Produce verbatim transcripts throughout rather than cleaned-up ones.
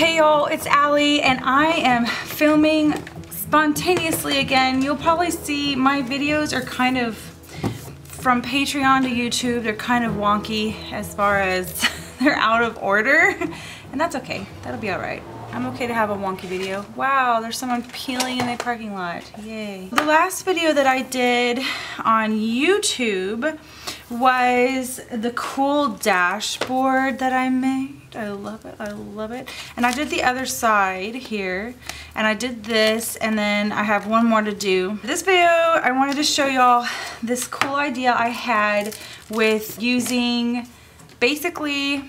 Hey y'all, it's Allie and I am filming spontaneously again. You'll probably see my videos are kind of from Patreon to YouTube. They're kind of wonky as far as they're out of order, and that's okay. That'll be all right. I'm okay to have a wonky video. Wow, there's someone peeling in the parking lot. Yay. The last video that I did on YouTube was the cool dashboard that I made. I love it, I love it. And I did the other side here, and I did this, and then I have one more to do. This video, I wanted to show y'all this cool idea I had with using basically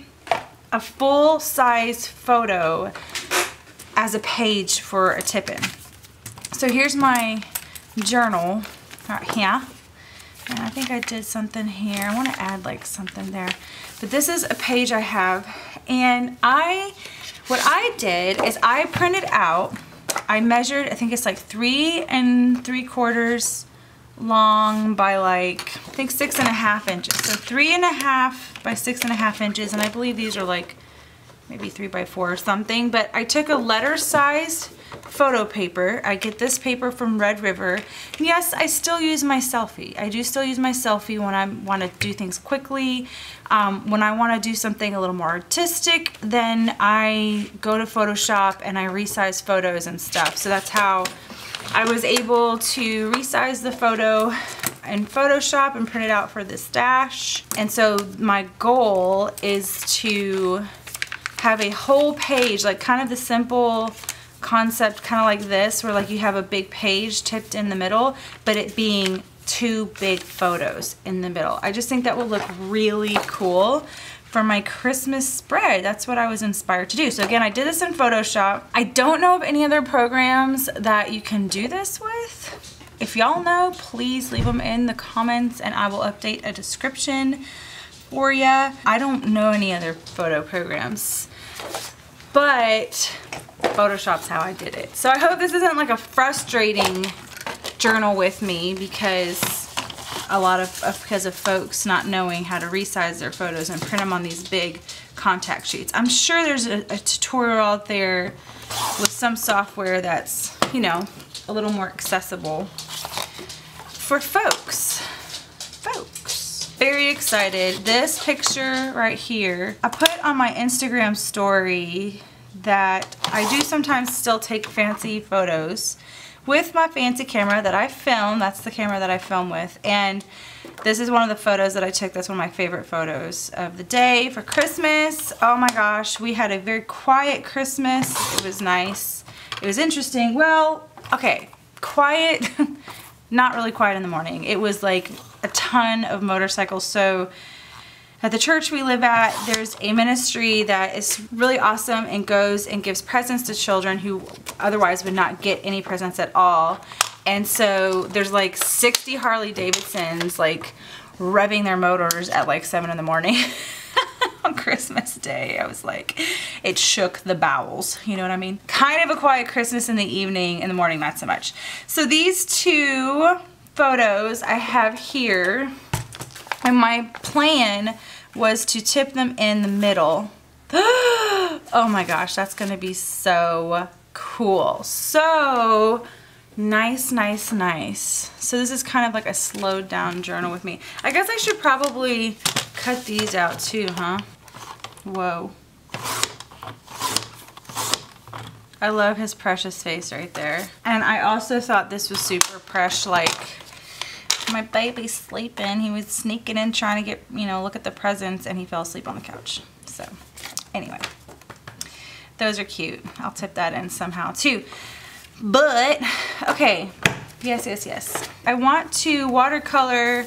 a full-size photo as a page for a tip-in. So here's my journal right here. And I think I did something here. I want to add like something there. But this is a page I have. And I, what I did is I printed out, I measured, I think it's like three and three quarters long by like, I think six and a half inches. So three and a half by six and a half inches. And I believe these are like maybe three by four or something. But I took a letter sized photo paper. I get this paper from Red River. And yes, I still use my selfie. I do still use my selfie when I want to do things quickly. Um, when I want to do something a little more artistic, then I go to Photoshop and I resize photos and stuff. So that's how I was able to resize the photo in Photoshop and print it out for this dash. And so my goal is to have a whole page, like kind of the simple concept kind of like this, where like you have a big page tipped in the middle, but it being two big photos in the middle. I just think that will look really cool for my Christmas spread. That's what I was inspired to do. So again, I did this in Photoshop. I don't know of any other programs that you can do this with. If y'all know, please leave them in the comments and I will update a description for ya. I don't know any other photo programs, but Photoshop's how I did it. So I hope this isn't like a frustrating journal with me because a lot of, of because of folks not knowing how to resize their photos and print them on these big contact sheets. I'm sure there's a, a tutorial out there with some software that's, you know, a little more accessible for folks. Folks. Very excited. This picture right here, I put on my Instagram story that I do sometimes still take fancy photos with my fancy camera that I film. That's the camera that I film with. And this is one of the photos that I took. That's one of my favorite photos of the day for Christmas. Oh my gosh, we had a very quiet Christmas. It was nice. It was interesting. Well, okay, quiet, not really quiet in the morning. It was like a ton of motorcycles. So at the church we live at, there's a ministry that is really awesome and goes and gives presents to children who otherwise would not get any presents at all. And so there's like sixty Harley Davidsons like revving their motors at like seven in the morning on Christmas Day. I was like, it shook the bowels, you know what I mean? Kind of a quiet Christmas in the evening, in the morning not so much. So these two photos I have here, and my plan was to tip them in the middle. Oh my gosh, that's gonna be so cool. So nice, nice, nice. So this is kind of like a slowed down journal with me. I guess I should probably cut these out too, huh? Whoa. I love his precious face right there. And I also thought this was super fresh, like, my baby's sleeping. He was sneaking in trying to get, you know, look at the presents, and he fell asleep on the couch. So anyway, those are cute. I'll tip that in somehow too. But okay, yes, yes, yes. I want to watercolor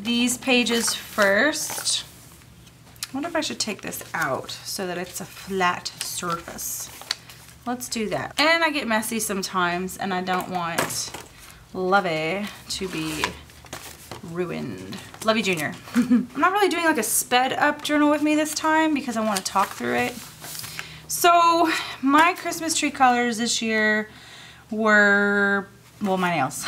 these pages first. I wonder if I should take this out so that it's a flat surface. Let's do that. And I get messy sometimes, and I don't want Lovey to be ruined. Lovey Junior I'm not really doing like a sped up journal with me this time because I want to talk through it. So my Christmas tree colors this year were, well, my nails,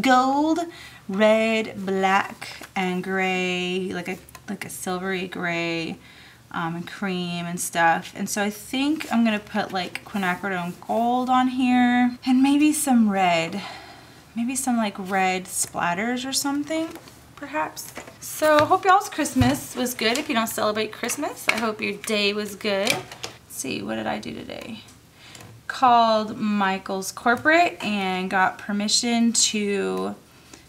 gold, red, black, and gray, like a like a silvery gray, um, and cream and stuff. And so I think I'm gonna put like quinacridone gold on here and maybe some red, maybe some like red splatters or something perhaps. So hope y'all's Christmas was good. If you don't celebrate Christmas, I hope your day was good. Let's see, what did I do today? Called Michael's corporate and got permission to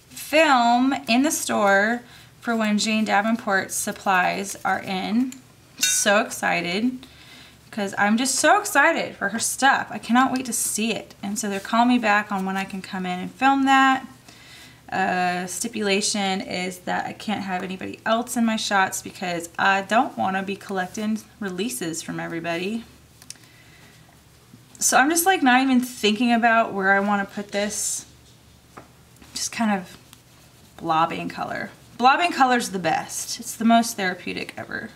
film in the store for when Jane Davenport's supplies are in. So excited because I'm just so excited for her stuff. I cannot wait to see it. And so they're calling me back on when I can come in and film that. Uh, stipulation is that I can't have anybody else in my shots because I don't want to be collecting releases from everybody. So I'm just like not even thinking about where I want to put this. Just kind of blobbing color. Blobbing color's the best. It's the most therapeutic ever.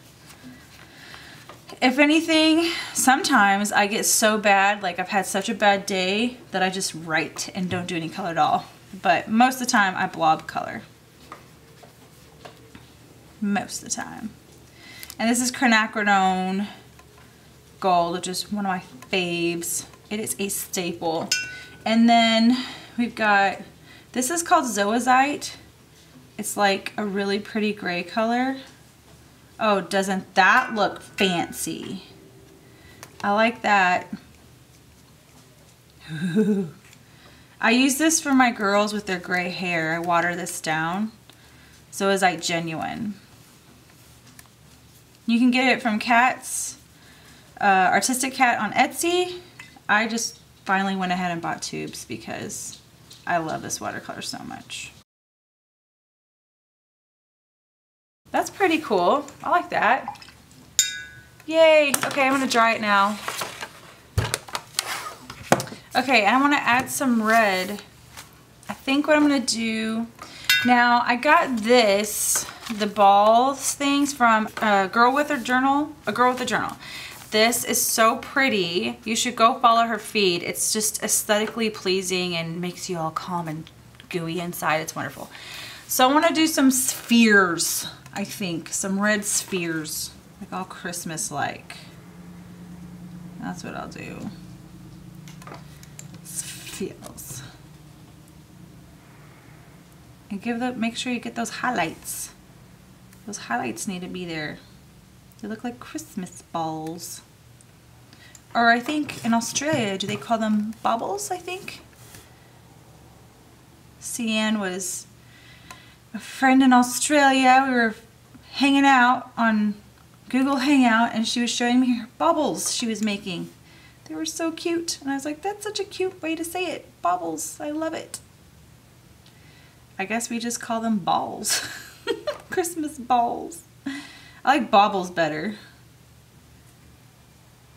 If anything, sometimes I get so bad, like I've had such a bad day that I just write and don't do any color at all. But most of the time I blob color. Most of the time. And this is quinacridone gold, which is one of my faves. It is a staple. And then we've got, this is called zoazite. It's like a really pretty gray color. Oh, doesn't that look fancy? I like that. I use this for my girls with their gray hair. I water this down. Zoazite Genuine. You can get it from Cats. Uh, Artistic Cat on Etsy. I just finally went ahead and bought tubes because I love this watercolor so much. That's pretty cool. I like that. Yay! Okay, I'm gonna dry it now. Okay, I want to add some red. I think what I'm gonna do now, I got this, the balls things from a girl with a journal, a girl with a journal. This is so pretty. You should go follow her feed. It's just aesthetically pleasing and makes you all calm and gooey inside. It's wonderful. So I want to do some spheres, I think. Some red spheres, like all Christmas-like. That's what I'll do. Spheres. And give the, make sure you get those highlights. Those highlights need to be there. They look like Christmas balls. Or I think in Australia, do they call them bubbles, I think? Cian was a friend in Australia. We were hanging out on Google Hangout and she was showing me her bubbles she was making. They were so cute. And I was like, that's such a cute way to say it. Bubbles, I love it. I guess we just call them balls. Christmas balls. I like baubles better.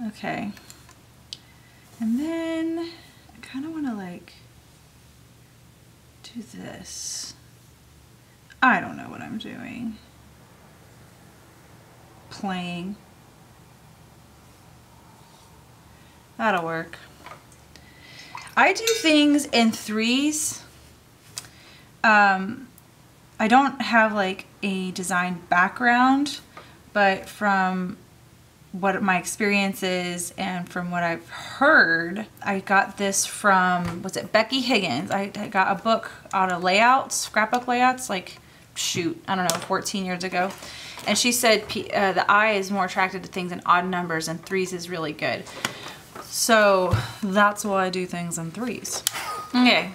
Okay. And then I kind of want to like do this. I don't know what I'm doing. Playing. That'll work. I do things in threes. Um, I don't have like a design background. But from what my experience is and from what I've heard, I got this from, was it Becky Higgins? I, I got a book on a layout, scrapbook layouts, like shoot, I don't know, fourteen years ago. And she said uh, the eye is more attracted to things in odd numbers and threes is really good. So that's why I do things in threes. Okay,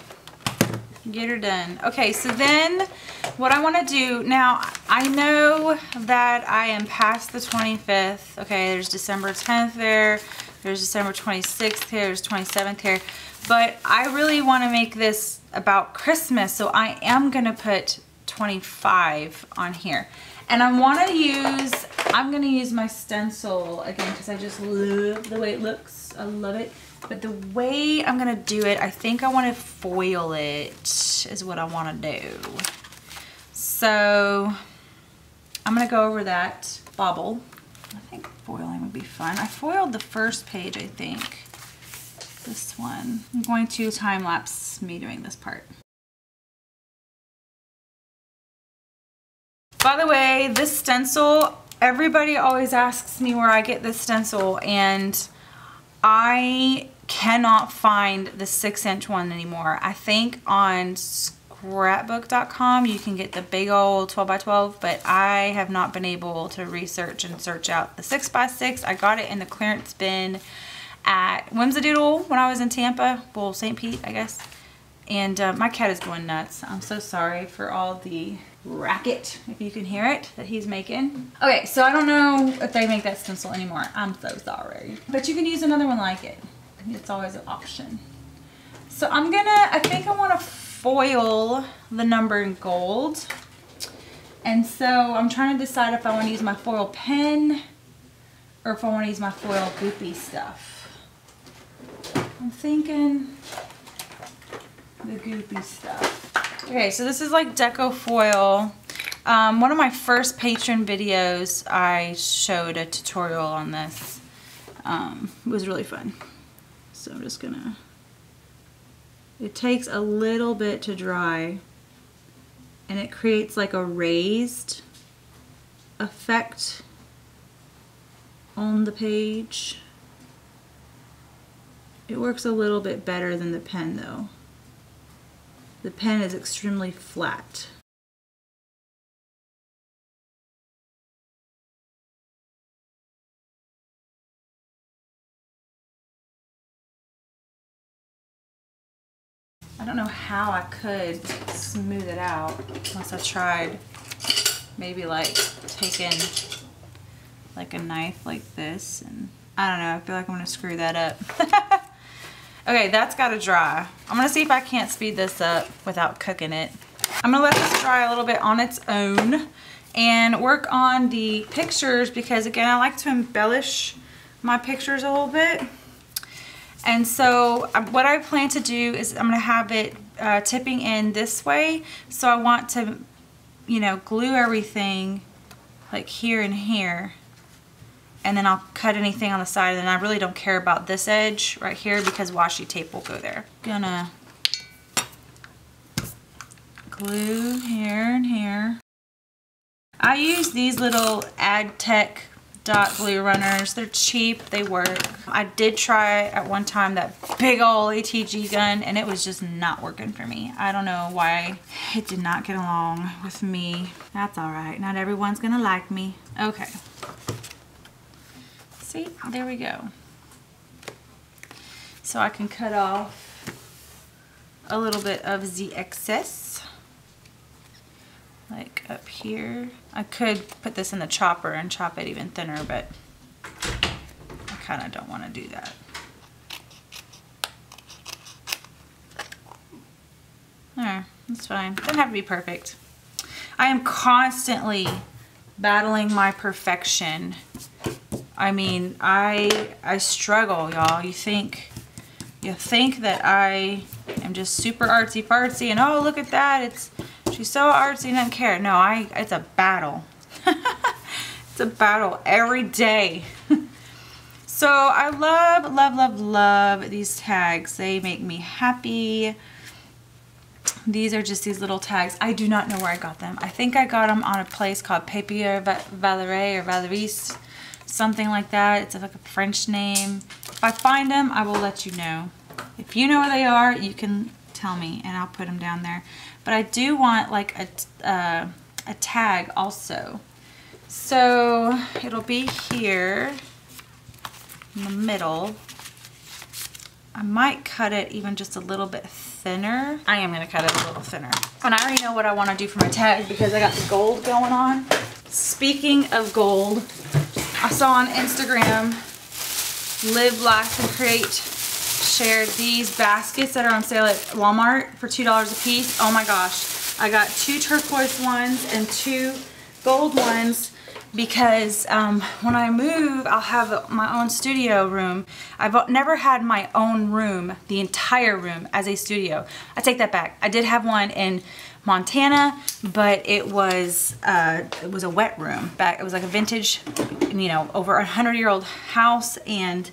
get her done. Okay, so then what I want to do now, I know that I am past the twenty-fifth. Okay, there's December tenth there, there's December twenty-sixth here, there's twenty-seventh here, but I really want to make this about Christmas, so I am gonna put twenty-five on here. And I want to use, I'm gonna use my stencil again because I just love the way it looks. I love it. But the way I'm gonna do it, I think I want to foil it is what I want to do. So I'm gonna go over that bobble. I think foiling would be fun. I foiled the first page, I think. This one. I'm going to time lapse me doing this part. By the way, this stencil, everybody always asks me where I get this stencil, and I cannot find the six inch one anymore. I think on scrapbook dot com you can get the big old twelve by twelve, but I have not been able to research and search out the six by six. I got it in the clearance bin at Whimsadoodle when I was in Tampa, well, Saint Pete, I guess. And uh, my cat is going nuts. I'm so sorry for all the racket, if you can hear it, that he's making. Okay, so I don't know if they make that stencil anymore. I'm so sorry. But you can use another one like it. It's always an option. So I'm gonna, I think I wanna foil the number in gold. And so I'm trying to decide if I wanna use my foil pen or if I wanna use my foil goopy stuff. I'm thinking the goopy stuff. Okay, so this is like Deco Foil. Um, one of my first Patreon videos, I showed a tutorial on this. Um, it was really fun. So I'm just gonna, it takes a little bit to dry and it creates like a raised effect on the page. It works a little bit better than the pen though. The pen is extremely flat. I don't know how I could smooth it out unless I tried maybe like taking like a knife like this, and I don't know, I feel like I'm gonna screw that up. Okay, that's gotta dry. I'm gonna see if I can't speed this up without cooking it. I'm gonna let this dry a little bit on its own and work on the pictures because again, I like to embellish my pictures a little bit. And so what I plan to do is I'm gonna have it uh, tipping in this way. So I want to, you know, glue everything like here and here. And then I'll cut anything on the side, and I really don't care about this edge right here because washi tape will go there. Gonna glue here and here. I use these little AdTech dot glue runners. They're cheap, they work. I did try at one time that big old A T G gun and it was just not working for me. I don't know why it did not get along with me. That's all right, not everyone's gonna like me. Okay. See, there we go. So I can cut off a little bit of the excess, like up here. I could put this in the chopper and chop it even thinner, but I kind of don't want to do that. There, that's fine. Doesn't have to be perfect. I am constantly battling my perfection. I mean, I I struggle, y'all. You think you think that I am just super artsy fartsy and oh look at that, it's she's so artsy, doesn't care. No, I it's a battle. It's a battle every day. So I love love love love these tags. They make me happy. These are just these little tags. I do not know where I got them. I think I got them on a place called Papier Valerie or Valerie's. Something like that. It's like a French name. If I find them, I will let you know. If you know where they are, you can tell me and I'll put them down there. But I do want like a, uh, a tag also. So it'll be here in the middle. I might cut it even just a little bit thinner. I am gonna cut it a little thinner. And I already know what I wanna do for my tag because I got the gold going on. Speaking of gold, I saw on Instagram, Live, Life and Create shared these baskets that are on sale at Walmart for two dollars a piece. Oh my gosh. I got two turquoise ones and two gold ones because um, when I move, I'll have my own studio room. I've never had my own room, the entire room, as a studio. I take that back. I did have one in Montana, but it was uh, it was a wet room. Back, it was like a vintage, you know, over a hundred year old house, and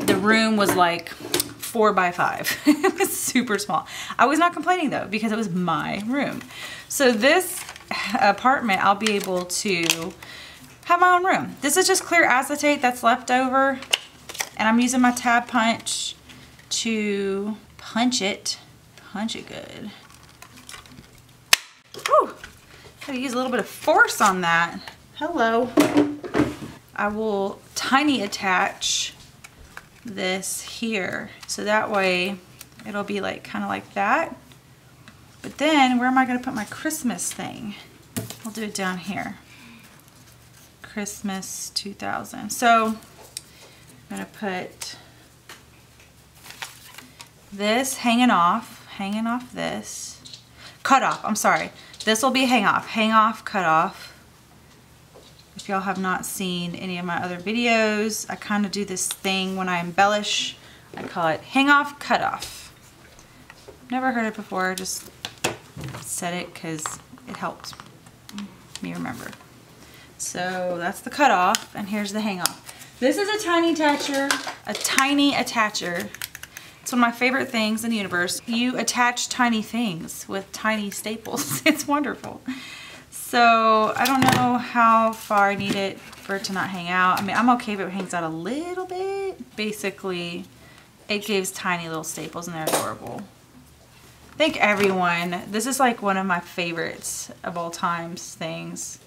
the room was like four by five. It was super small. I was not complaining though because it was my room. So this apartment, I'll be able to have my own room. This is just clear acetate that's left over, and I'm using my tab punch to punch it, punch it good. Whew, gotta use a little bit of force on that. Hello. I will tiny attach this here, so that way it'll be like kind of like that. But then where am I gonna put my Christmas thing? I'll do it down here. Christmas two thousand. So I'm gonna put this hanging off, hanging off this. Cut off, I'm sorry. This will be hang off, hang off, cut off. If y'all have not seen any of my other videos, I kind of do this thing when I embellish. I call it hang off, cut off. Never heard it before, just said it because it helped me remember. So that's the cut off, and here's the hang off. This is a tiny attacher, a tiny attacher. It's one of my favorite things in the universe. You attach tiny things with tiny staples. It's wonderful. So I don't know how far I need it for it to not hang out. I mean, I'm okay if it hangs out a little bit. Basically, it gives tiny little staples, and they're adorable. Thank everyone. This is like one of my favorites of all times things.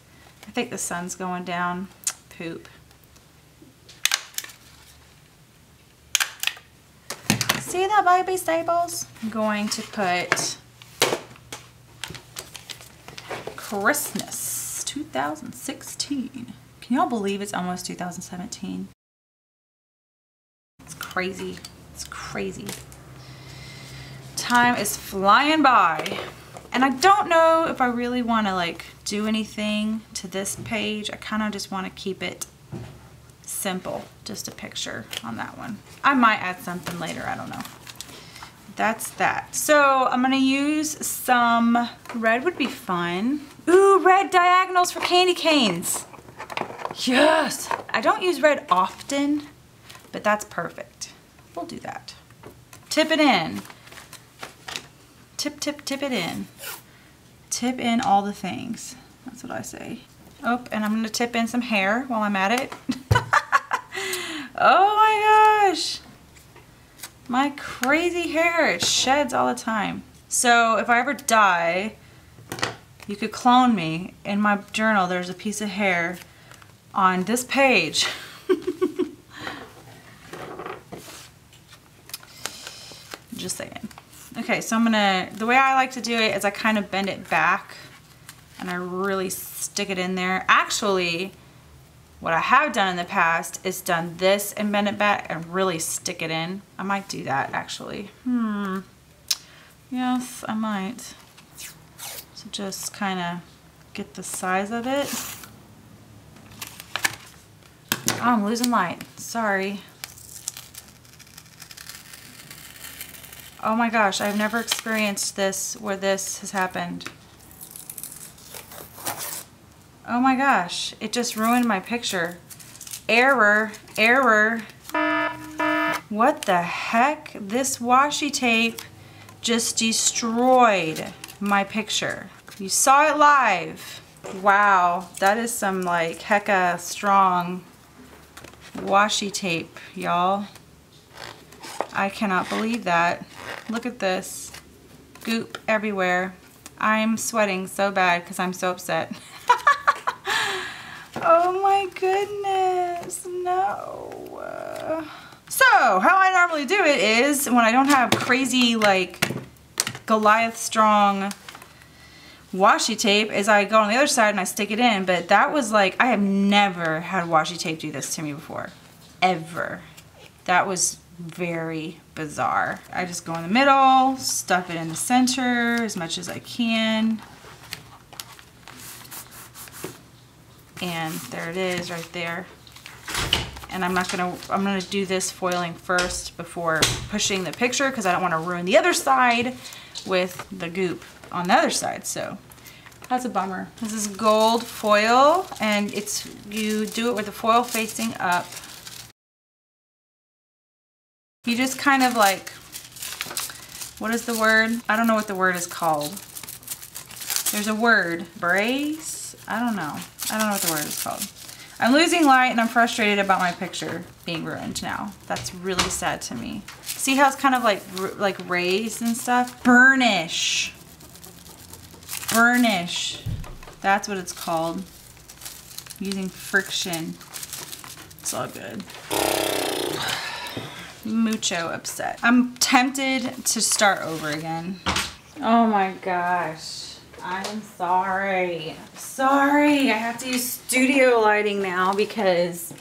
I think the sun's going down. Poop. See that baby staples? I'm going to put Christmas two thousand sixteen. Can y'all believe it's almost two thousand seventeen? It's crazy. It's crazy. Time is flying by. And I don't know if I really want to like do anything to this page. I kind of just want to keep it simple. Just a picture on that one. I might add something later. I don't know. That's that. So I'm going to use some red would be fun. Ooh, red diagonals for candy canes. Yes. I don't use red often, but that's perfect. We'll do that. Tip it in. Tip, tip, tip it in. Tip in all the things. That's what I say. Oh, and I'm gonna tip in some hair while I'm at it. Oh my gosh. My crazy hair, it sheds all the time. So if I ever die, you could clone me. In my journal, there's a piece of hair on this page. Just saying. Okay, so I'm gonna, the way I like to do it is I kind of bend it back and I really stick it in there. Actually, what I have done in the past is done this and bend it back and really stick it in. I might do that actually. Hmm. Yes, I might. So just kind of get the size of it. Oh, I'm losing light. Sorry. Oh my gosh, I've never experienced this where this has happened. Oh my gosh, it just ruined my picture. Error, error. What the heck? This washi tape just destroyed my picture. You saw it live. Wow, that is some like hecka strong washi tape, y'all. I cannot believe that. Look at this. Goop everywhere. I'm sweating so bad because I'm so upset. Oh my goodness, no. Uh, so how I normally do it is when I don't have crazy like Goliath strong washi tape is I go on the other side and I stick it in, but that was like, I have never had washi tape do this to me before, ever. That was very bizarre. I just go in the middle, stuff it in the center as much as I can. And there it is right there. And I'm not gonna, I'm gonna do this foiling first before pushing the picture because I don't want to ruin the other side with the goop on the other side, so that's a bummer. This is gold foil and it's, you do it with the foil facing up. You just kind of like, what is the word? I don't know what the word is called. There's a word. Brace? I don't know. I don't know what the word is called. I'm losing light and I'm frustrated about my picture being ruined now. That's really sad to me. See how it's kind of like like raised and stuff? Burnish. Burnish. That's what it's called. Using friction. It's all good. Mucho upset. I'm tempted to start over again. Oh my gosh. I'm sorry. Sorry. I have to use studio lighting now because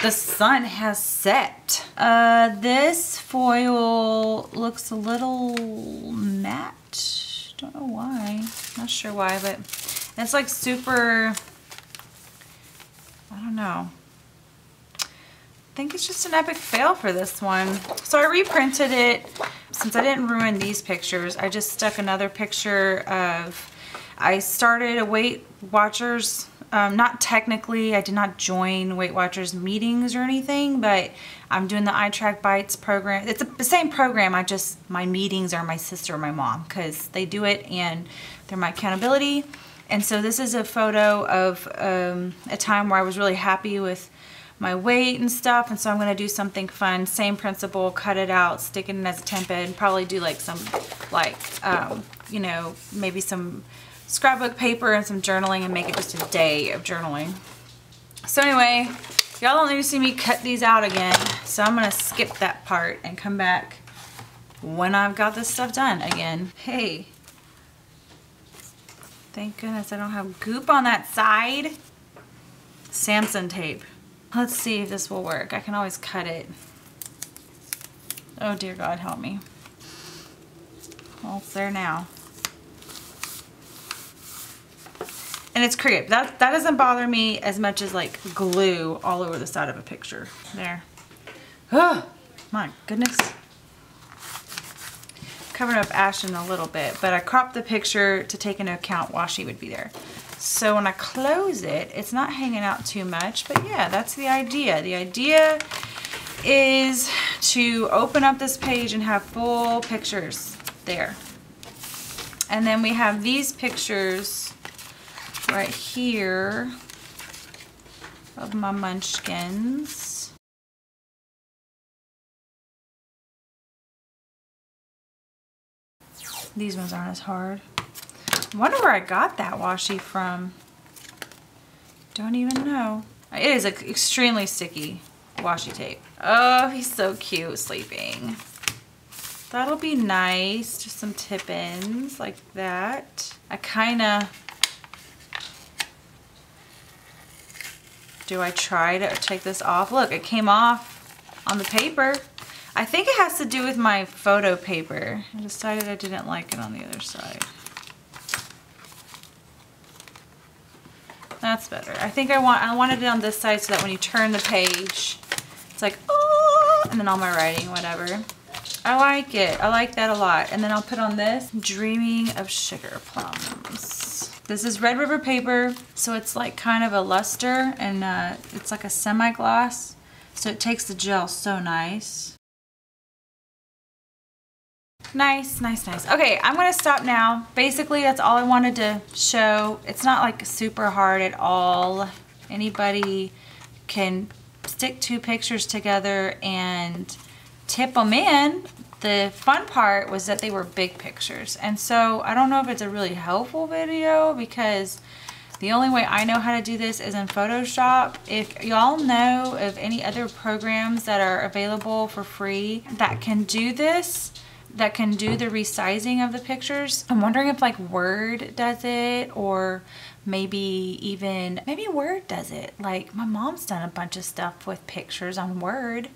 the sun has set. Uh, this foil looks a little matte. Don't know why. Not sure why, but it's like super, I don't know. I think it's just an epic fail for this one. So I reprinted it. Since I didn't ruin these pictures, I just stuck another picture of, I started a Weight Watchers, um, not technically, I did not join Weight Watchers meetings or anything, but I'm doing the iTrack Bites program. It's a, the same program, I just, my meetings are my sister and my mom, because they do it and they're my accountability. And so this is a photo of um, a time where I was really happy with my weight and stuff, and so I'm gonna do something fun. Same principle, cut it out, stick it in as a template, and probably do like some, like, um, you know, maybe some scrapbook paper and some journaling and make it just a day of journaling. So anyway, y'all don't need to see me cut these out again, so I'm gonna skip that part and come back when I've got this stuff done again. Hey, thank goodness I don't have goop on that side. Samson tape. Let's see if this will work. I can always cut it. Oh dear God, help me. Well, it's there now. And it's crepe. That, that doesn't bother me as much as like glue all over the side of a picture. There. Oh, my goodness. Covered up Ashton a little bit, but I cropped the picture to take into account washi would be there. So when I close it, it's not hanging out too much, but yeah, that's the idea. The idea is to open up this page and have full pictures there. And then we have these pictures right here of my munchkins. These ones aren't as hard. I wonder where I got that washi from. Don't even know. It is an extremely sticky washi tape. Oh, he's so cute sleeping. That'll be nice. Just some tip-ins like that. I kind of... Do I try to take this off? Look, it came off on the paper. I think it has to do with my photo paper. I decided I didn't like it on the other side. That's better. I think I want I wanted it on this side so that when you turn the page, it's like, oh, and then all my writing, whatever. I like it. I like that a lot. And then I'll put on this, Dreaming of Sugar Plums. This is Red River paper, so it's like kind of a luster, and uh, it's like a semi-gloss, so it takes the gel so nice. Nice, nice, nice. Okay, I'm gonna stop now. Basically, that's all I wanted to show. It's not like super hard at all. Anybody can stick two pictures together and tip them in. The fun part was that they were big pictures. And so I don't know if it's a really helpful video because the only way I know how to do this is in Photoshop. If y'all know of any other programs that are available for free that can do this, that can do the resizing of the pictures. I'm wondering if like Word does it, or maybe even, maybe Word does it. Like my mom's done a bunch of stuff with pictures on Word,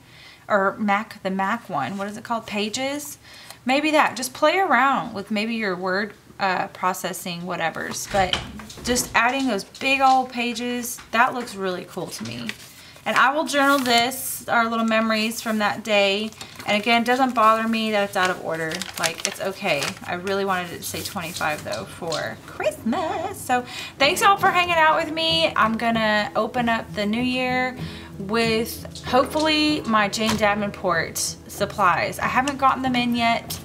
or Mac, the Mac one. What is it called? Pages? Maybe that. Just play around with maybe your Word uh, processing whatevers. But just adding those big old pages, that looks really cool to me. And I will journal this, our little memories from that day. And again, it doesn't bother me that it's out of order. Like, it's okay. I really wanted it to say twenty-five though for Christmas. So thanks all for hanging out with me. I'm gonna open up the new year with hopefully my Jane Davenport supplies. I haven't gotten them in yet,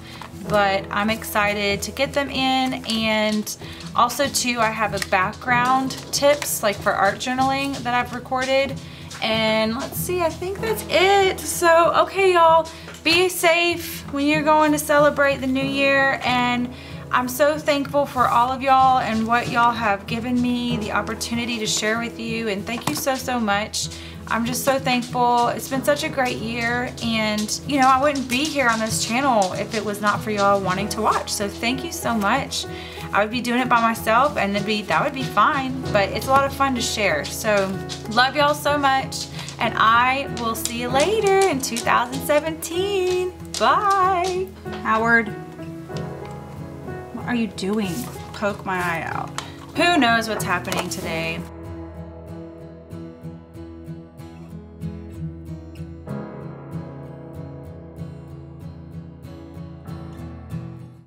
but I'm excited to get them in. And also too, I have a background tips like for art journaling that I've recorded. And let's see, I think that's it. So, okay y'all, be safe when you're going to celebrate the new year. And I'm so thankful for all of y'all and what y'all have given me the opportunity to share with you. And thank you so, so much. I'm just so thankful. It's been such a great year, and you know, I wouldn't be here on this channel if it was not for y'all wanting to watch. So thank you so much. I would be doing it by myself and it'd be, that would be fine, but it's a lot of fun to share. So love y'all so much, and I will see you later in two thousand seventeen. Bye. Howard, what are you doing? Poke my eye out. Who knows what's happening today?